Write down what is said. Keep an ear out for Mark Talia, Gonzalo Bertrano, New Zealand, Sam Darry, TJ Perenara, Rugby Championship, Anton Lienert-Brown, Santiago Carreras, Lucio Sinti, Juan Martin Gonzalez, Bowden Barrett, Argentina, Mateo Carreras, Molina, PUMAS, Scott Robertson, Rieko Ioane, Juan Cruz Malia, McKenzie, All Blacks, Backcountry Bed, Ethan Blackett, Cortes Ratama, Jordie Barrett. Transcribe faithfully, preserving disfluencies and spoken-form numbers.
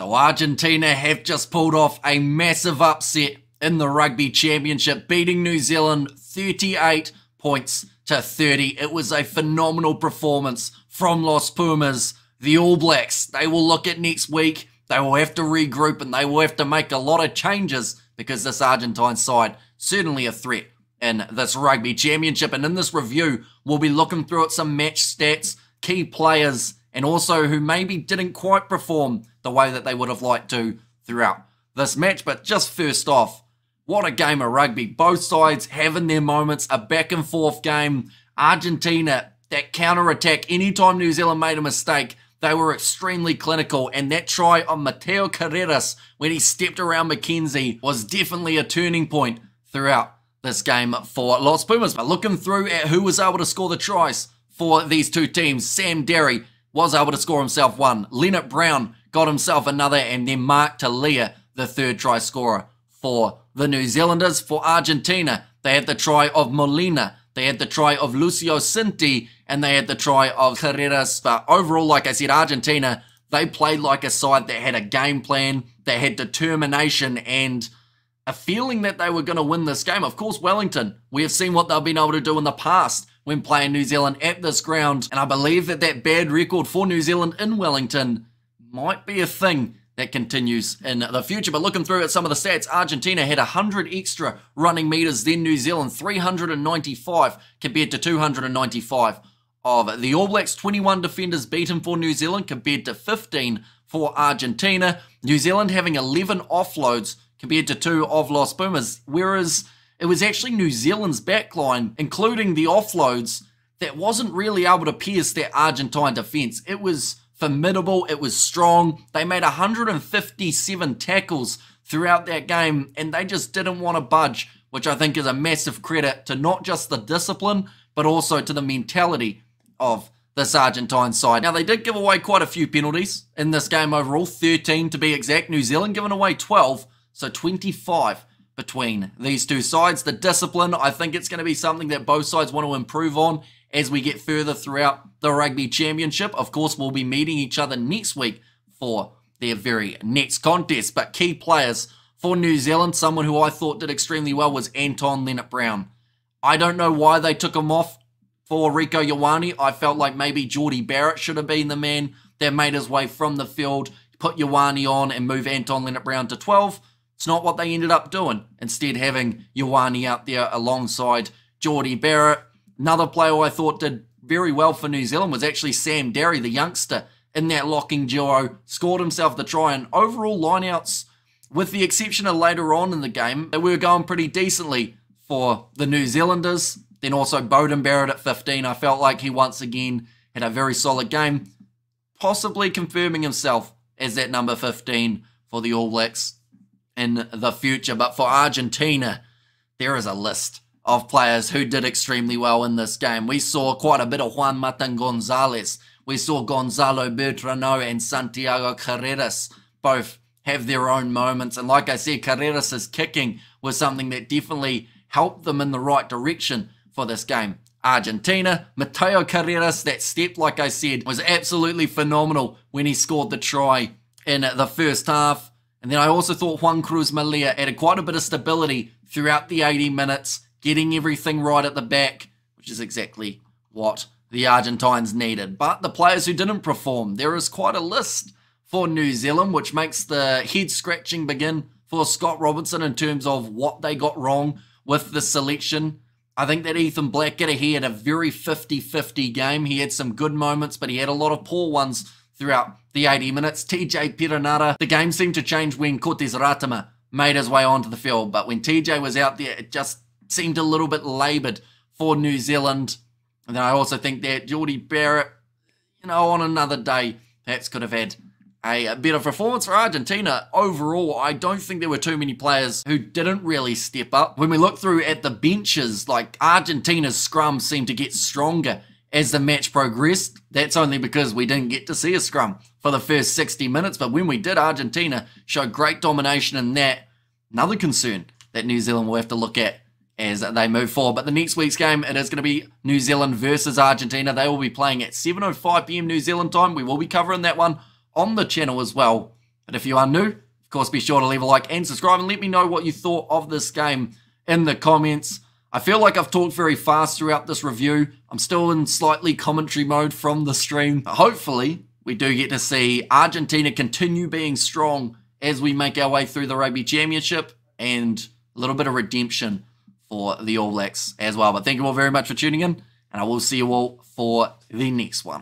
So Argentina have just pulled off a massive upset in the Rugby Championship, beating New Zealand thirty-eight points to thirty. It was a phenomenal performance from Los Pumas, the All Blacks. They will look at next week. They will have to regroup and they will have to make a lot of changes because this Argentine side certainly a threat in this Rugby Championship. And in this review, we'll be looking through at some match stats, key players, and also who maybe didn't quite perform the way that they would have liked to throughout this match. But just first off, what a game of rugby. Both sides having their moments, a back and forth game. Argentina, that counter-attack, anytime New Zealand made a mistake, they were extremely clinical, and that try on Mateo Carreras when he stepped around McKenzie was definitely a turning point throughout this game for Los Pumas. But looking through at who was able to score the tries for these two teams, Sam Darry was able to score himself one. Lienert-Brown got himself another, and then Mark Talia, the third try scorer for the New Zealanders. For Argentina, they had the try of Molina, they had the try of Lucio Sinti, and they had the try of Carreras. But overall, like I said, Argentina, they played like a side that had a game plan, that had determination, and a feeling that they were going to win this game. Of course, Wellington, we have seen what they've been able to do in the past when playing New Zealand at this ground, and I believe that that bad record for New Zealand in Wellington might be a thing that continues in the future. But looking through at some of the stats, Argentina had one hundred extra running meters than New Zealand, three hundred ninety-five compared to two hundred ninety-five of the All Blacks. twenty-one defenders beaten for New Zealand compared to fifteen for Argentina. New Zealand having eleven offloads compared to two of Los Pumas, whereas it was actually New Zealand's backline, including the offloads, that wasn't really able to pierce that Argentine defence. It was formidable, it was strong. They made one hundred fifty-seven tackles throughout that game, and they just didn't want to budge, which I think is a massive credit to not just the discipline, but also to the mentality of this Argentine side. Now, they did give away quite a few penalties in this game overall, thirteen to be exact. New Zealand giving away twelve, so twenty-five between these two sides. The discipline, I think it's going to be something that both sides want to improve on as we get further throughout the Rugby Championship. Of course, we'll be meeting each other next week for their very next contest. But key players for New Zealand, someone who I thought did extremely well was Anton Lienert-Brown. I don't know why they took him off for Rieko Ioane. I felt like maybe Jordie Barrett should have been the man that made his way from the field, put Ioane on and move Anton Lienert-Brown to twelve. It's not what they ended up doing. Instead, having Ioane out there alongside Jordie Barrett. Another player I thought did very well for New Zealand was actually Sam Darry, the youngster in that locking duo, scored himself the try. And overall lineouts, with the exception of later on in the game, they were going pretty decently for the New Zealanders. Then also Bowden Barrett at fifteen, I felt like he once again had a very solid game, possibly confirming himself as that number fifteen for the All Blacks in the future. But for Argentina, there is a list of players who did extremely well in this game. We saw quite a bit of Juan Martin Gonzalez. We saw Gonzalo Bertrano and Santiago Carreras both have their own moments. And like I said, Carreras' kicking was something that definitely helped them in the right direction for this game. Argentina, Mateo Carreras, that step, like I said, was absolutely phenomenal when he scored the try in the first half. And then I also thought Juan Cruz Malia added quite a bit of stability throughout the eighty minutes, getting everything right at the back, which is exactly what the Argentines needed. But the players who didn't perform, there is quite a list for New Zealand, which makes the head scratching begin for Scott Robertson in terms of what they got wrong with the selection. I think that Ethan Blackett, he had a very fifty fifty game. He had some good moments, but he had a lot of poor ones throughout the eighty minutes. T J Perenara, the game seemed to change when Cortes Ratama made his way onto the field, but when T J was out there, it just seemed a little bit laboured for New Zealand. And then I also think that Jordie Barrett, you know, on another day, perhaps could have had a better performance for Argentina. Overall, I don't think there were too many players who didn't really step up. When we look through at the benches, like Argentina's scrum seemed to get stronger as the match progressed. That's only because we didn't get to see a scrum for the first sixty minutes. But when we did, Argentina showed great domination in that. Another concern that New Zealand will have to look at as they move forward. But the next week's game, it is going to be New Zealand versus Argentina. They will be playing at seven oh five p m New Zealand time. We will be covering that one on the channel as well. But if you are new, of course, be sure to leave a like and subscribe and let me know what you thought of this game in the comments. I feel like I've talked very fast throughout this review. I'm still in slightly commentary mode from the stream. But hopefully, we do get to see Argentina continue being strong as we make our way through the Rugby Championship, and a little bit of redemption for the All Blacks as well. But thank you all very much for tuning in, and I will see you all for the next one.